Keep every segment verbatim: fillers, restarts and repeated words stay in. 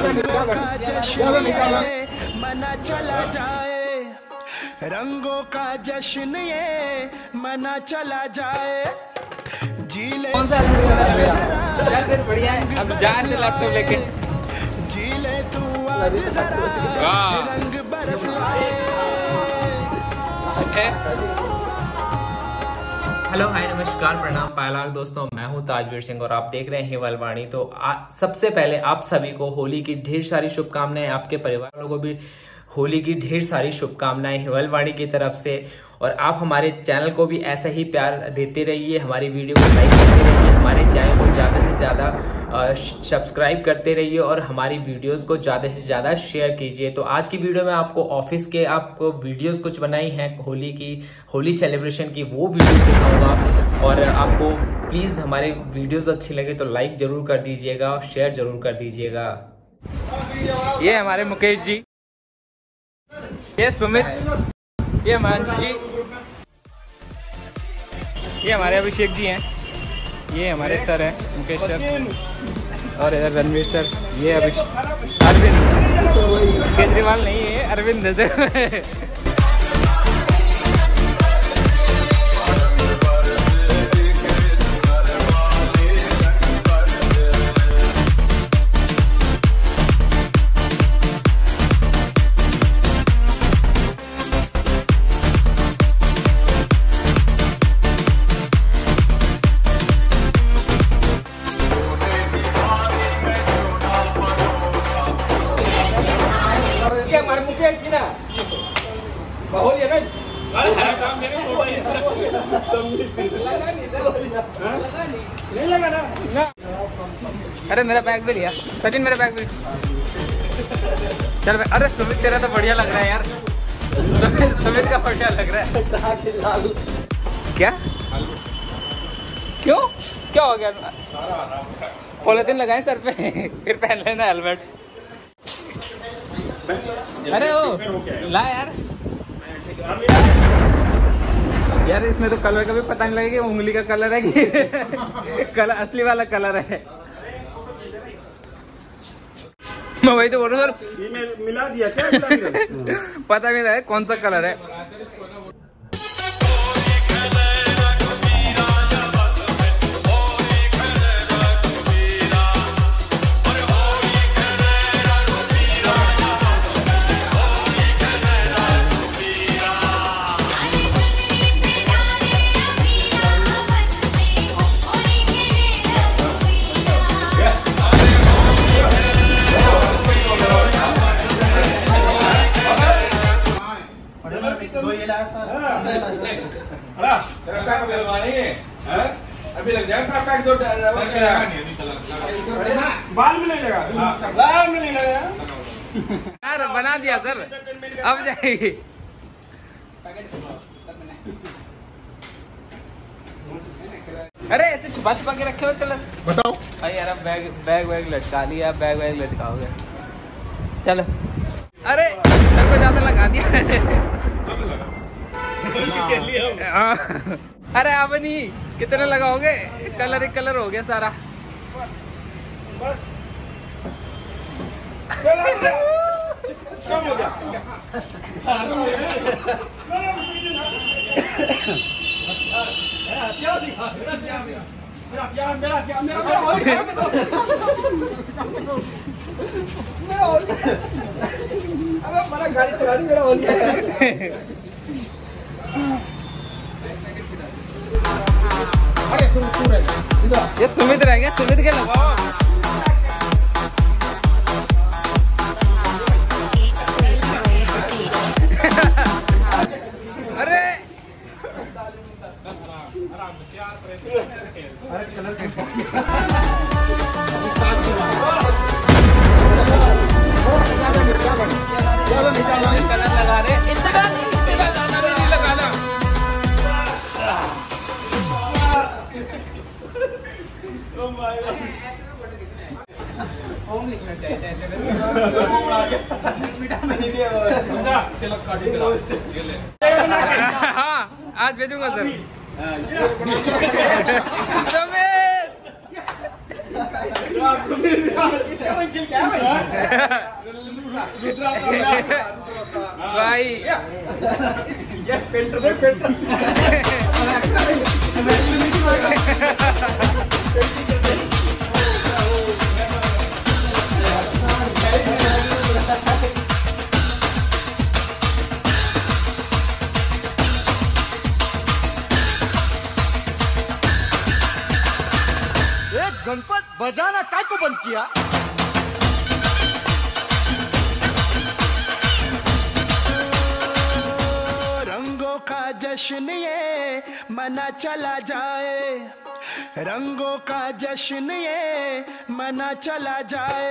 मना चला जाए, रंगों का जश्न ये मना चला जाए। जीले बढ़िया लैपटॉप लेके जीले तू आज जरा रंग बरसवाए। हेलो हाय नमस्कार प्रणाम पायलाग दोस्तों, मैं हूं ताजवीर सिंह और आप देख रहे हैं हिवल वाणी। तो आ, सबसे पहले आप सभी को होली की ढेर सारी शुभकामनाएं, आपके परिवार वालों को भी होली की ढेर सारी शुभकामनाएं हिवल वाणी की तरफ से। और आप हमारे चैनल को भी ऐसा ही प्यार देते रहिए, हमारी वीडियो को लाइक करते रहिए, हमारे चैनल को ज़्यादा से ज़्यादा सब्सक्राइब करते रहिए और हमारी वीडियोस को ज़्यादा से ज़्यादा शेयर कीजिए। तो आज की वीडियो में आपको ऑफिस के आपको वीडियोस कुछ बनाई हैं होली की, होली सेलिब्रेशन की, वो वीडियो दिखाऊंगा। और आपको प्लीज़ हमारे वीडियोज़ अच्छी लगे तो लाइक ज़रूर कर दीजिएगा और शेयर ज़रूर कर दीजिएगा। ये हमारे मुकेश जी, ये सुमित, ये मानस जी, ये हमारे अभिषेक जी हैं, ये हमारे सर हैं मुकेश सर, और इधर रणवीर सर, ये अभिषेक अरविंद केजरीवाल नहीं है, अरविंद नहीं लगा ना ना। अरे मेरा बैग भी लिया सचिन, मेरा बैग भी चल। अरे सुमित तेरा तो बढ़िया लग रहा है यार, सुमित सुमित का बढ़िया लग रहा है। क्या क्यों क्या हो गया? पॉलिथीन लगाए सर पे फिर पहन लेना हेलमेट। अरे वो ला यार यार, इसमें तो कलर का भी पता नहीं लगेगा, उंगली का कलर है कि कलर असली वाला कलर है। मैं वही तो बोल रहा हूँ, ये मिला दिया क्या? पता नहीं लगा कौन सा कलर है। अभी लग जाएगा आपका एक दो बाल में नहीं लगा, बाल में नहीं लगा यार, बना दिया सर। अब जाएगी अरे ऐसे छुपा छुपा के रखे हो कलर, बताओ यार। बैग बैग बैग लटका लिया, बैग बैग लटकाओगे चलो। अरे सबको ज्यादा लगा दिया। अरे अब नहीं कितने लगाओगे, कलर एक कलर हो गया सारा। बस कम हो गया। क्या दिखा मेरा क्या मेरा मेरा गाड़ी तो गाड़ी मेरा हो गया। ये सुमित रहेगा, सुमित के लगाओ। अरे हाँ आज भेजूंगा सर। सुमित भाई ये पेंटर दे पेंटर गणपत बजाना काय को बंद किया। रंगों का जश्न ये मना चला जाए, रंगों का जश्न ये मना चला जाए।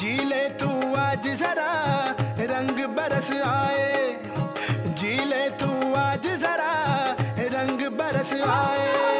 जी ले तू आज जरा रंग बरस आए, जी ले तू आज जरा रंग बरस आए।